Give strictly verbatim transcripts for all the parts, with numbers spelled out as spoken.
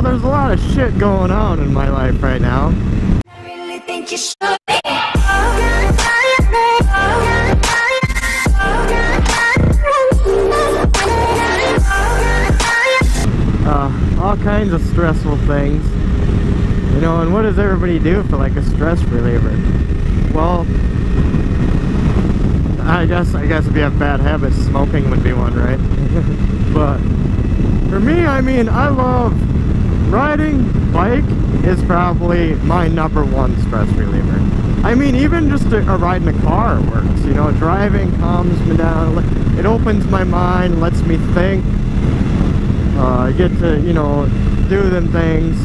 know, there's a lot of shit going on in my life right now. I really think you should. Uh, all kinds of stressful things. You know, and what does everybody do for like a stress reliever? Well, I guess I guess if you have bad habits, smoking would be one, right? But for me, I mean, I love riding. Bike is probably my number one stress reliever. I mean, even just a, a ride in a car works. You know, driving calms me down. It opens my mind, lets me think. Uh, I get to, you know, do them things,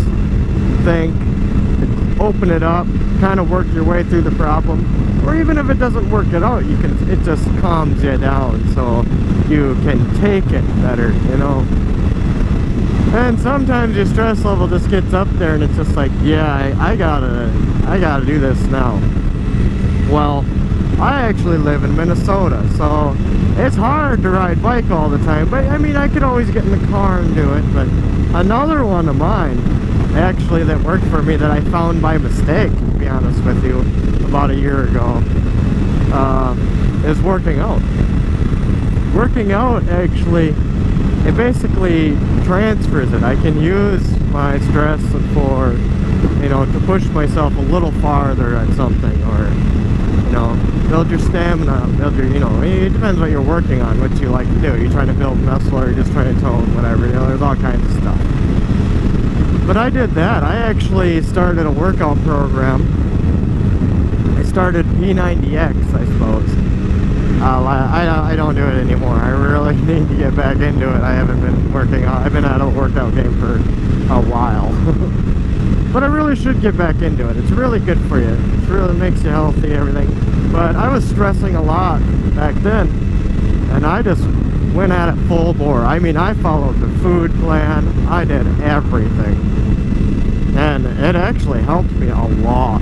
think, open it up, kind of work your way through the problem. Or even if it doesn't work at all, you can, it just calms you down so you can take it better, you know. And sometimes your stress level just gets up there and it's just like, yeah, I, I gotta, I gotta do this now. Well, I actually live in Minnesota, so it's hard to ride bike all the time, but I mean, I could always get in the car and do it. But another one of mine, actually, that worked for me, that I found by mistake, to be honest with you, about a year ago, uh, is working out. Working out, actually, it basically transfers it. I can use my stress for, you know, to push myself a little farther at something, or... know, build your stamina, build your, you know, it depends what you're working on, what you like to do. You're trying to build muscle, or you're just trying to tone, whatever, you know, there's all kinds of stuff. But I did that. I actually started a workout program. I started P ninety X, I suppose. Uh, I, I don't do it anymore. I really need to get back into it. I haven't been working out. I've been out of a workout game for a while. But I really should get back into it. It's really good for you. It really makes you healthy, everything. But I was stressing a lot back then, and I just went at it full bore. I mean, I followed the food plan. I did everything. And it actually helped me a lot.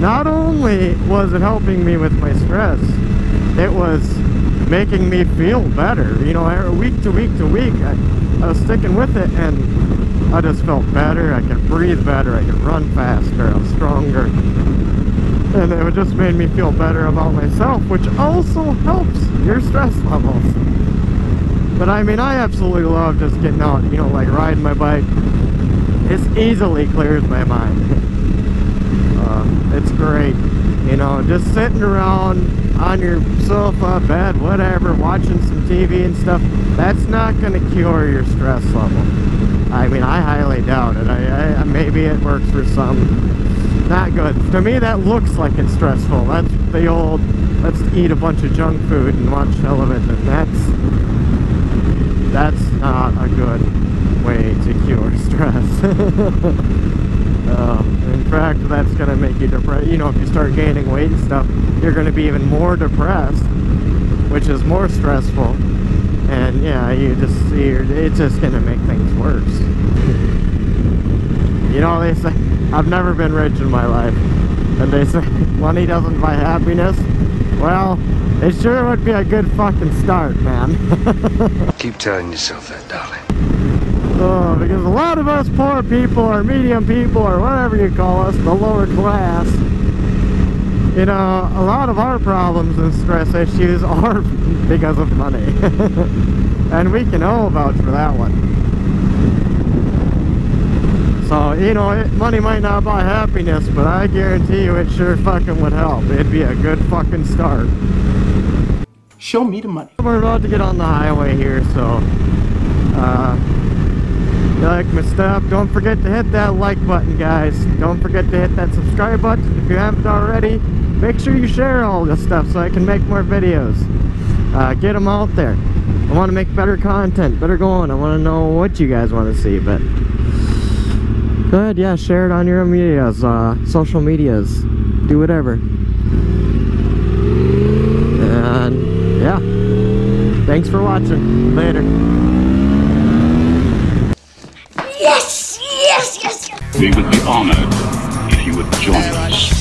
Not only was it helping me with my stress, it was making me feel better. You know, week to week to week, I, I was sticking with it, and I just felt better. I could breathe better, I could run faster, I was stronger. And it just made me feel better about myself, which also helps your stress levels. But I mean, I absolutely love just getting out, you know, like riding my bike. This easily clears my mind. Uh, it's great. You know, just sitting around on your sofa, bed, whatever, watching some T V and stuff, that's not going to cure your stress level. I mean, I highly doubt it. I, I, maybe it works for some. Not good. To me, that looks like it's stressful. That's the old, let's eat a bunch of junk food and watch television. That's, that's not a good way to cure stress. uh, in fact, that's going to make you depressed. You know, if you start gaining weight and stuff, you're going to be even more depressed, which is more stressful. And yeah, you just see, it's just gonna make things worse. You know, they say, I've never been rich in my life, and they say money doesn't buy happiness. Well, it sure would be a good fucking start, man. Keep telling yourself that, darling. Oh, because a lot of us poor people, or medium people, or whatever you call us, the lower class, you know, a lot of our problems and stress issues are because of money. And we can all vouch for that one. So, you know, it, money might not buy happiness, but I guarantee you it sure fucking would help. It'd be a good fucking start. Show me the money. We're about to get on the highway here, so... Uh... You like my stuff? Don't forget to hit that like button, guys. Don't forget to hit that subscribe button if you haven't already. Make sure you share all this stuff so I can make more videos. Uh, get them out there. I want to make better content, better going. I want to know what you guys want to see, but go ahead, yeah, share it on your medias, uh, social medias, do whatever. And yeah, thanks for watching. Later. Yes, yes, yes, yes! We would be honored if you would join us.